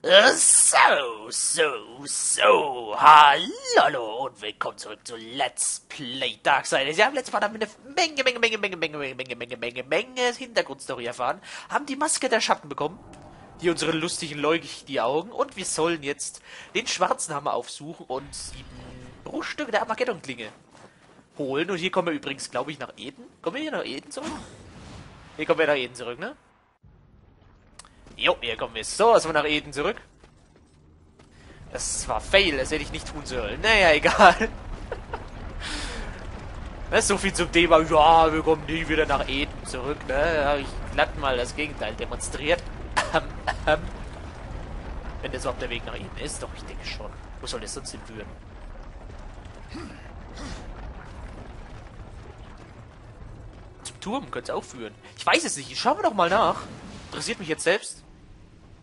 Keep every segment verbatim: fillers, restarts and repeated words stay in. So, so, so, hallo und willkommen zurück zu Let's Play Darksiders. Ja, im letzten Mal haben wir eine Menge, Menge, Menge, Menge, Menge, Menge, Menge, Menge, Menge, Menge Hintergrundstory erfahren, haben die Maske der Schatten bekommen, die unsere lustigen Leugig die Augen, und wir sollen jetzt den schwarzen Hammer aufsuchen und die Bruchstücke der Armageddonklinge holen. Und hier kommen wir übrigens, glaube ich, nach Eden. Kommen wir hier nach Eden zurück? Hier kommen wir nach Eden zurück, ne? Jo, hier kommen wir. So, also nach Eden zurück. Das war fail, das hätte ich nicht tun sollen. Naja, egal. Das ist so viel zum Thema, ja, wir kommen nie wieder nach Eden zurück, ne? Da habe ich glatt mal das Gegenteil demonstriert. Wenn das überhaupt der Weg nach Eden ist, doch, ich denke schon. Wo soll das sonst hinführen? Zum Turm könnte es auch führen. Ich weiß es nicht, schauen wir doch mal nach. Interessiert mich jetzt selbst.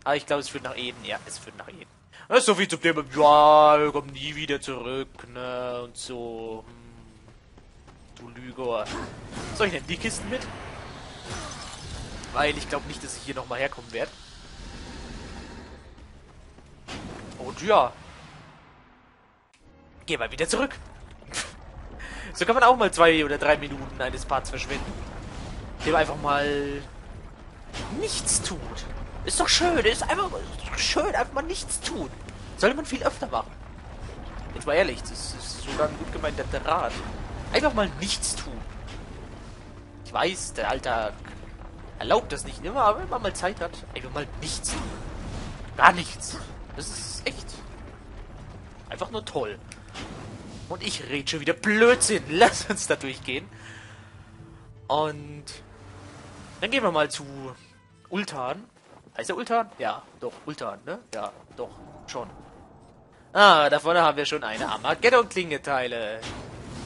Aber ich glaube, es führt nach Eden. Ja, es führt nach Eden. Das ist so viel zum Thema. Ja, wir kommen nie wieder zurück, ne? Und so. Du Lügor. Soll ich denn die Kisten mit? Weil ich glaube nicht, dass ich hier nochmal herkommen werde. Und ja. Geh mal wieder zurück. So kann man auch mal zwei oder drei Minuten eines Parts verschwenden. Dem einfach mal nichts tut. Ist doch schön, ist einfach ist doch schön, einfach mal nichts tun. Sollte man viel öfter machen. Jetzt mal ehrlich, das ist sogar ein gut gemeinter Rat. Einfach mal nichts tun. Ich weiß, der Alltag erlaubt das nicht immer, aber wenn man mal Zeit hat, einfach mal nichts tun. Gar nichts. Das ist echt einfach nur toll. Und ich rede schon wieder Blödsinn. Lass uns da durchgehen. Und dann gehen wir mal zu Ulthane. Heißt der Ulthane? Ja, doch, Ulthane, ne? Ja, doch, schon. Ah, da vorne haben wir schon eine Armageddon-Klinge-Teile.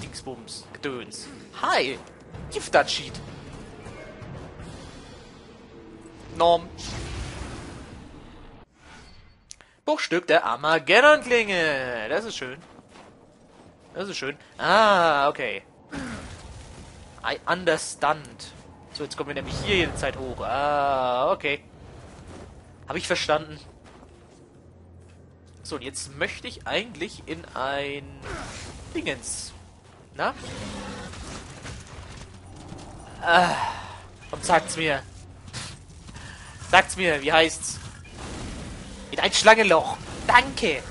Dingsbums, Gedöns. Hi! Giftatschied. Norm. Bruchstück der Armageddon-Klinge. Das ist schön. Das ist schön. Ah, okay. I understand. So, jetzt kommen wir nämlich hier jede Zeit hoch. Ah, okay. Habe ich verstanden. So, und jetzt möchte ich eigentlich in ein Dingens. Na? Ah, und sagt's mir. Sagt's mir, wie heißt's? In ein Schlangenloch. Danke.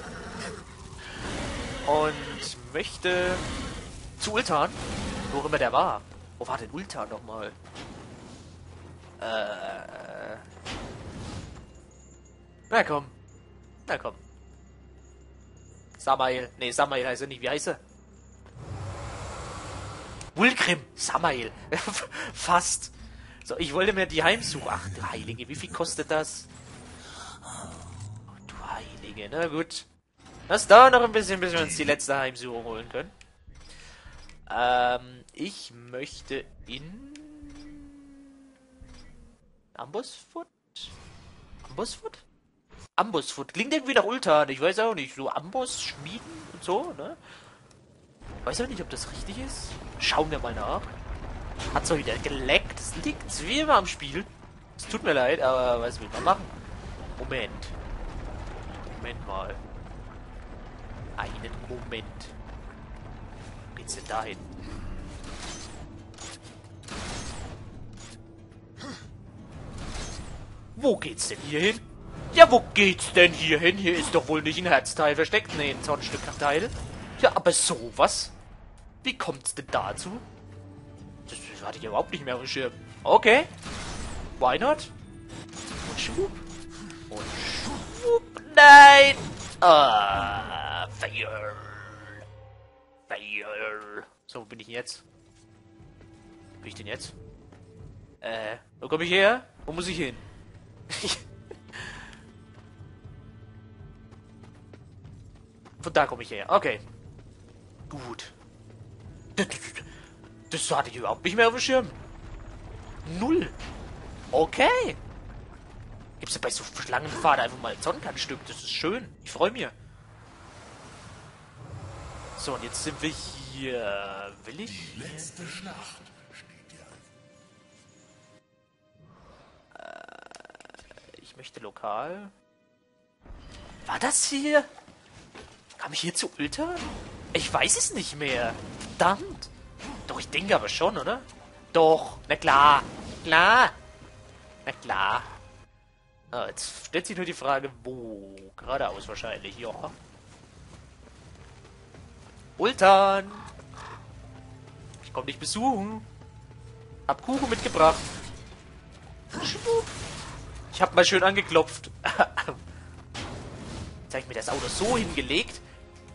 Und möchte zu Ulthane. Wo immer der war. Wo war denn Ulthane nochmal? Äh. Na komm. Na komm. Samael. Ne, Samael heißt er nicht. Wie heißt er? Wulgrim. Samael. Fast. So, ich wollte mir die heimsuchen. Ach du Heilige, wie viel kostet das? Oh, du Heilige. Na gut. Lass da noch ein bisschen, bis wir uns die letzte Heimsuchung holen können. Ähm, ich möchte in... Ambossfoot? Ambossfoot? Ambossfoot. Klingt irgendwie nach Ulthane. Ich weiß auch nicht. So Amboss schmieden und so, ne? Ich weiß auch nicht, ob das richtig ist. Schauen wir mal nach. Hat zwar wieder geleckt. Das liegt wie immer am Spiel. Es tut mir leid, aber was will man machen? Moment. Moment mal. Einen Moment. Wo geht's denn dahin? Wo geht's denn hier hin? Ja, wo geht's denn hier hin? Hier ist doch wohl nicht ein Herzteil versteckt. Ne, ein Zornstückteil. Ja, aber sowas? Wie kommt's denn dazu? Das, das hatte ich überhaupt nicht mehr auf dem Schirm. Okay. Why not? Und schwupp. Und schwupp. Nein! Ah, fail. Fail. So, wo bin ich jetzt? Wo bin ich denn jetzt? Äh, wo komme ich her? Wo muss ich hin? Von da komme ich her. Okay. Gut. Das, das, das hatte ich überhaupt nicht mehr auf dem Schirm. Null. Okay. Gibt's ja bei so Schlangenfahrt einfach mal ein Sonnenkartenstück. Das ist schön. Ich freue mich. So, und jetzt sind wir hier. Will ich? Die letzte Schlacht steht hier an. Äh, ich möchte lokal. War das hier? Kam ich hier zu Ulthane? Ich weiß es nicht mehr. Verdammt. Doch, ich denke aber schon, oder? Doch, na klar. Klar. Na klar. Ah, jetzt stellt sich nur die Frage, wo? Geradeaus wahrscheinlich, ja. Ulthane! Ich komm dich besuchen. Hab Kuchen mitgebracht. Schwupp. Ich hab mal schön angeklopft. Jetzt hab ich mir das Auto so hingelegt,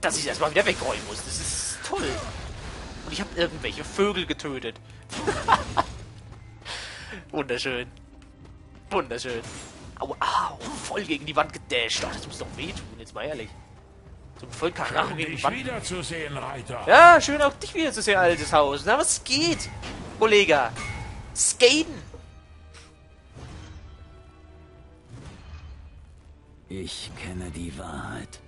dass ich das mal wieder wegräumen muss. Das ist toll. Und ich hab irgendwelche Vögel getötet. Wunderschön. Wunderschön. Au, au, voll gegen die Wand gedasht. Ach, das muss doch wehtun, jetzt mal ehrlich. So ein Vollkaracho gegen die Wand. Schön, dich wiederzusehen, Reiter. Ja, schön auch dich wiederzusehen, altes Haus. Na, was geht, Kollege? Skaten. Ich kenne die Wahrheit.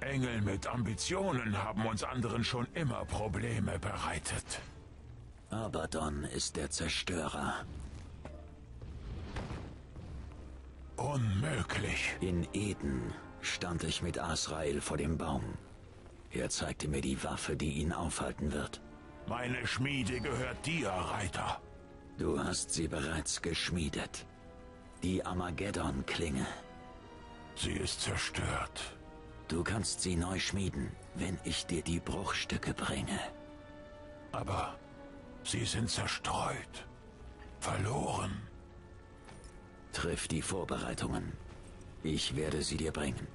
Engel mit Ambitionen haben uns anderen schon immer Probleme bereitet. Abaddon ist der Zerstörer. Unmöglich. In Eden stand ich mit Azrael vor dem Baum. Er zeigte mir die Waffe, die ihn aufhalten wird. Meine Schmiede gehört dir, Reiter. Du hast sie bereits geschmiedet. Die Armageddonklinge. Sie ist zerstört. Du kannst sie neu schmieden, wenn ich dir die Bruchstücke bringe. Aber sie sind zerstreut. Verloren. Triff die Vorbereitungen. Ich werde sie dir bringen.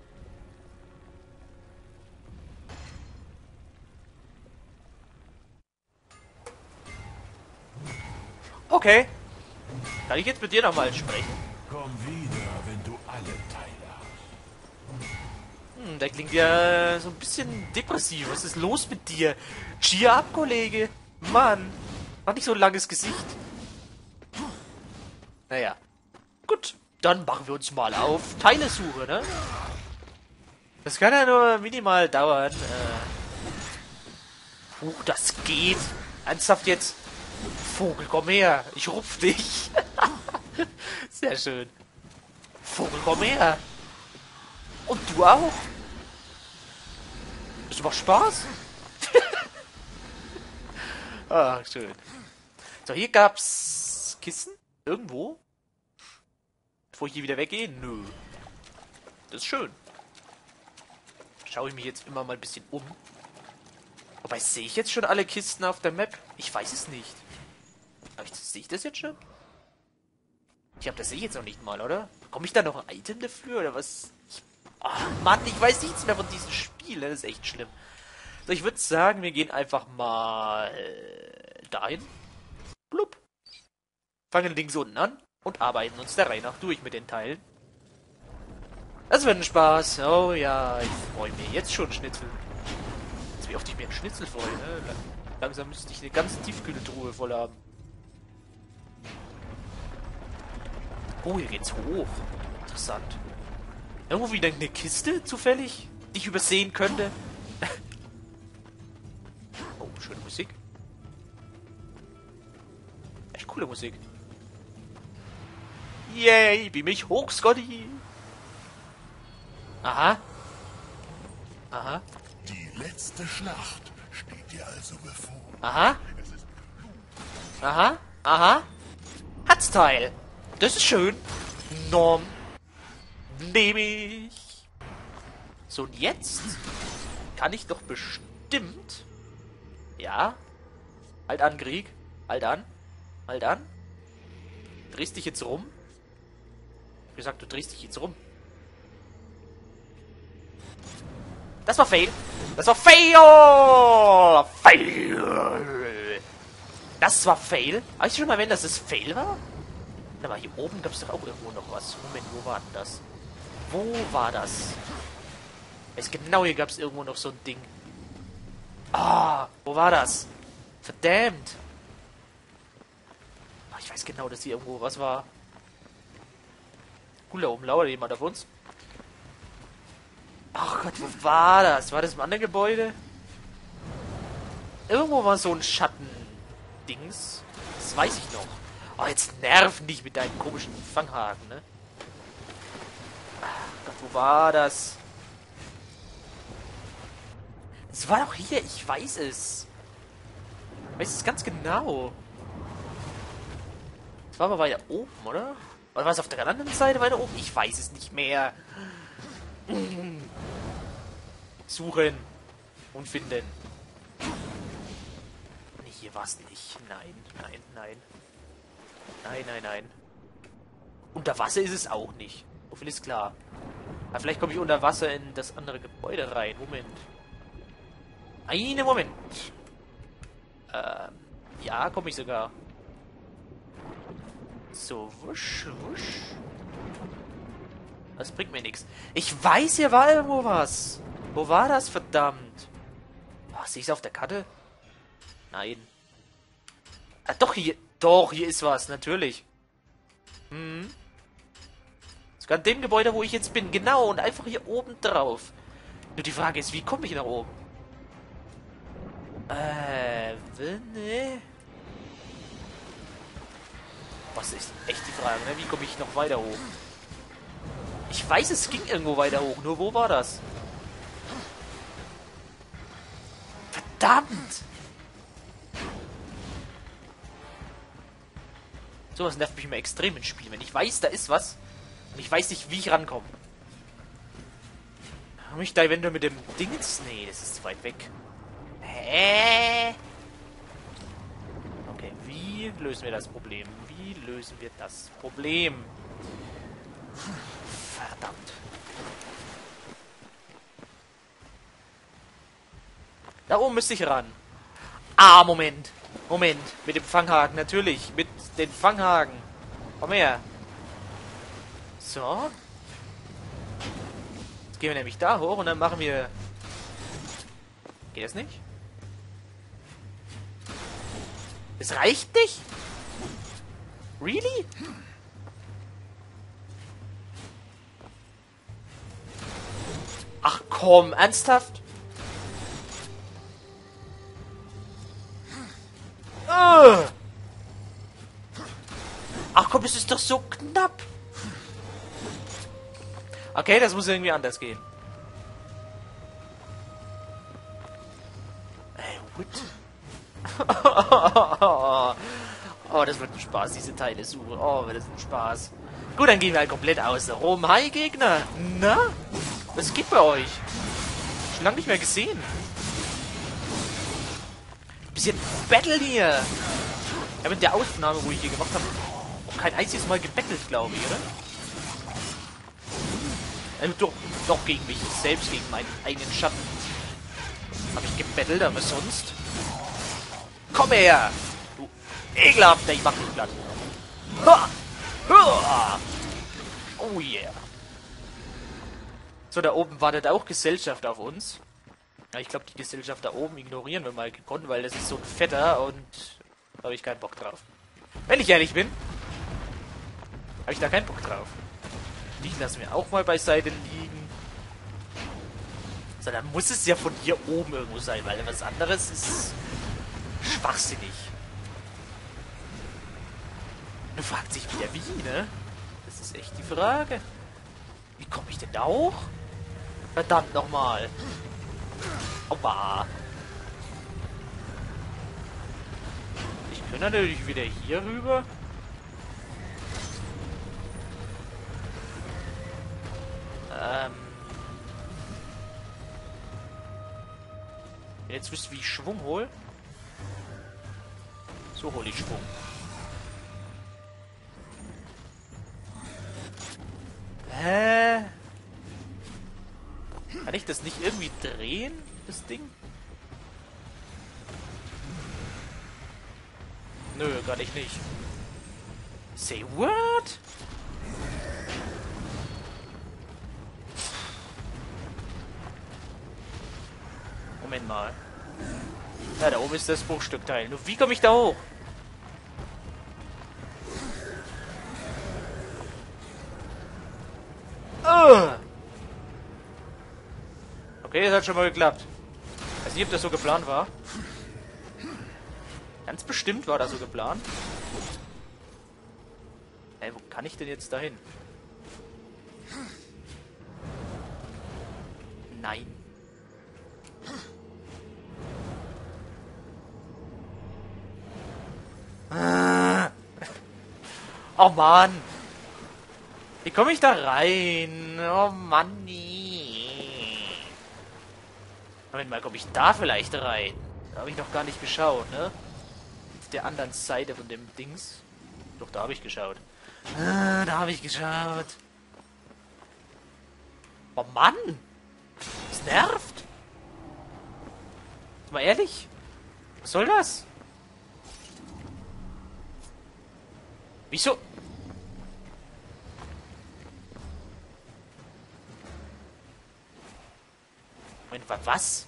Okay. Kann ich jetzt mit dir nochmal sprechen? Komm wieder, wenn du alle Teile hast. Hm, der klingt ja so ein bisschen depressiv. Was ist los mit dir? Cheer ab, Kollege. Mann. Mach nicht so ein langes Gesicht. Naja. Gut, dann machen wir uns mal auf Teilesuche, ne? Das kann ja nur minimal dauern. Äh. Uh, das geht. Ernsthaft jetzt? Vogel, komm her. Ich rupf dich. Sehr schön. Vogel, komm her. Und du auch. Das macht Spaß. Ach, schön. So, hier gab's Kissen. Irgendwo. Bevor ich hier wieder weggehe? Nö. Das ist schön. Schaue ich mich jetzt immer mal ein bisschen um. Wobei, sehe ich jetzt schon alle Kisten auf der Map? Ich weiß es nicht. Sehe ich das jetzt schon? Ich glaube, das sehe ich jetzt noch nicht mal, oder? Bekomme ich da noch ein Item dafür, oder was? Ich, oh Mann, ich weiß nichts mehr von diesem Spiel. Das ist echt schlimm. So, ich würde sagen, wir gehen einfach mal dahin. Blub. Fangen links unten an. Und arbeiten uns der Reihe nach durch mit den Teilen. Das wird ein Spaß. Oh ja, ich freue mich jetzt schon Schnitzel. Jetzt, wie oft ich mir einen Schnitzel freue, ne? Langsam müsste ich eine ganze Tiefkühltruhe voll haben. Oh, hier geht's hoch. Interessant. Irgendwo wieder eine Kiste, zufällig, die ich übersehen könnte. Oh, schöne Musik. Echt coole Musik. Yay, beam mich hoch, Scotty! Aha. Aha. Die letzte Schlacht steht dir also bevor. Aha. Aha. Aha. Herzteil. Das ist schön. Norm. Nehme ich. So, und jetzt kann ich doch bestimmt... Ja. Halt an, Krieg. Halt an. Halt an. Drehst dich jetzt rum. Gesagt, du drehst dich jetzt rum. Das war fail. Das war fail. Fail. Das war fail. Habe ich schon mal erwähnt, dass es fail war? Na, mal hier oben gab es doch auch irgendwo noch was. Moment, wo war denn das? Wo war das? Es genau hier gab es irgendwo noch so ein Ding. Ah, wo war das? Verdammt. Ach, ich weiß genau, dass hier irgendwo was war. Cool, da oben lauert jemand auf uns. Ach Gott, wo war das? War das im anderen Gebäude? Irgendwo war so ein Schatten-Dings. Das weiß ich noch. Oh, jetzt nerv nicht mit deinem komischen Fanghaken, ne? Wo war das? Es war doch hier, ich weiß es. Ich weiß es ganz genau. Es war aber weiter oben, oder? Oder war es auf der anderen Seite weiter oben? Ich weiß es nicht mehr. Suchen und finden. Nee, hier war es nicht. Nein, nein, nein. Nein, nein, nein. Unter Wasser ist es auch nicht. So viel ist klar. Aber vielleicht komme ich unter Wasser in das andere Gebäude rein. Moment. Einen Moment. Ähm, ja, komme ich sogar. So, wusch, wusch. Das bringt mir nichts. Ich weiß, hier war irgendwo was. Wo war das, verdammt? Oh, sehe ich es auf der Karte? Nein. Ah, doch, hier. Doch, hier ist was, natürlich. Hm. Sogar in dem Gebäude, wo ich jetzt bin. Genau, und einfach hier oben drauf. Nur die Frage ist, wie komme ich nach oben? Äh, ne? Was ist echt die Frage, ne? Wie komme ich noch weiter hoch? Ich weiß, es ging irgendwo weiter hoch. Nur wo war das? Verdammt! Sowas nervt mich immer extrem im Spiel, wenn ich weiß, da ist was und ich weiß nicht, wie ich rankomme. Habe ich da eventuell mit dem Dingens? Nee, das ist zu weit weg. Hä? Okay, wie lösen wir das Problem? Wie lösen wir das Problem? Verdammt. Da oben müsste ich ran. Ah, Moment. Moment, mit dem Fanghaken, natürlich. Mit den Fanghaken. Komm her. So. Jetzt gehen wir nämlich da hoch und dann machen wir... Geht das nicht? Es reicht nicht? Really? Ach komm, ernsthaft? Ach komm, es ist doch so knapp. Okay, das muss irgendwie anders gehen. Ey, what? Oh, das wird ein Spaß, diese Teile suchen. Oh, wird das ein Spaß. Gut, dann gehen wir halt komplett außen rum. Hi, Gegner. Na? Was geht bei euch? Schon lange nicht mehr gesehen. Bisschen Battle hier. Ja, mit der Aufnahme, wo ich hier gemacht habe, auch kein einziges Mal gebettelt, glaube ich, oder? Also doch, doch gegen mich selbst, gegen meinen eigenen Schatten. Habe ich gebettelt, aber sonst? Komm her! Du ekelhafter, ich mach dich platt. Ha! Ha! Oh yeah! So, da oben wartet auch Gesellschaft auf uns. Ja, ich glaube, die Gesellschaft da oben ignorieren wir mal gekonnt, weil das ist so ein Fetter und da habe ich keinen Bock drauf. Wenn ich ehrlich bin, habe ich da keinen Bock drauf. Die lassen wir auch mal beiseite liegen. So, dann muss es ja von hier oben irgendwo sein, weil was anderes ist schwachsinnig. Du fragst dich wieder wie, ne? Das ist echt die Frage. Wie komme ich denn da hoch? Verdammt nochmal. Aua. Ich könnte natürlich wieder hier rüber. Ähm. Jetzt wisst ihr, wie ich Schwung hole. So hole ich Schwung. Hä? Kann ich das nicht irgendwie drehen, das Ding? Nö, kann ich nicht. Say what? Moment mal. Ja, da oben ist das Bruchstückteil. Nur wie komme ich da hoch? Oh. Okay, das hat schon mal geklappt. Ich weiß nicht, ob das so geplant war. Ganz bestimmt war das so geplant. Ey, wo kann ich denn jetzt dahin? Nein. Oh Mann. Wie komme ich da rein? Oh Mann. Moment mal, komme ich da vielleicht rein? Da habe ich noch gar nicht geschaut, ne? Auf der anderen Seite von dem Dings. Doch, da habe ich geschaut. Ah, da habe ich geschaut. Oh Mann! Das nervt! Mal ehrlich? Was soll das? Wieso? Moment, was?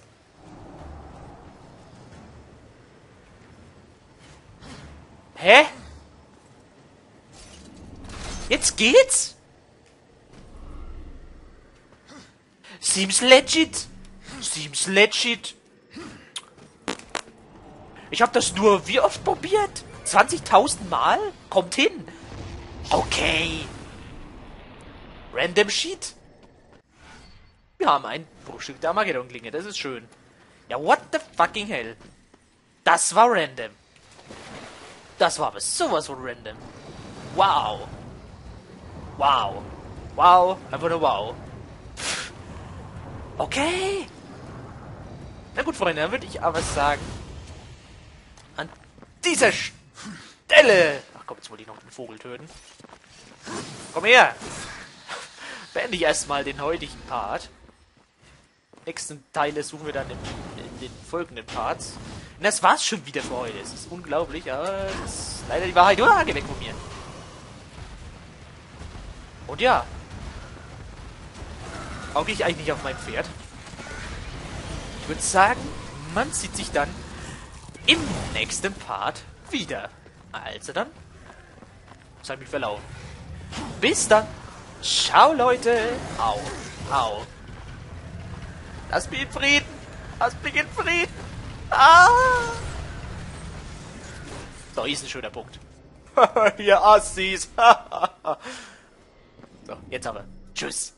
Hä? Jetzt geht's? Seems legit. Seems legit. Ich habe das nur wie oft probiert? zwanzigtausend Mal? Kommt hin. Okay. Random Sheet. Wir haben ein Bruchstück der Armageddonklinge. Das ist schön. Ja, what the fucking hell. Das war random. Das war aber sowas von random. Wow. Wow. Wow. Einfach nur wow. Okay. Na gut, Freunde, dann würde ich aber sagen, an dieser Stelle... Ach komm, jetzt wollte ich noch den Vogel töten. Komm her. Beende ich erstmal den heutigen Part. Nächsten Teile suchen wir dann in, in den folgenden Parts. Und das war's schon wieder für heute. Es ist unglaublich, aber es ist leider die Wahrheit. Oder? Geh weg von mir. Und ja. Auge ich eigentlich nicht auf mein Pferd? Ich würde sagen, man sieht sich dann im nächsten Part wieder. Also dann, das hat mich verlaufen. Bis dann. Ciao, Leute. Au, au. Lasst mich in Frieden. Lasst mich in Frieden. Ah. So, hier ist ein schöner Punkt. Ihr Assis. So, jetzt aber. Tschüss.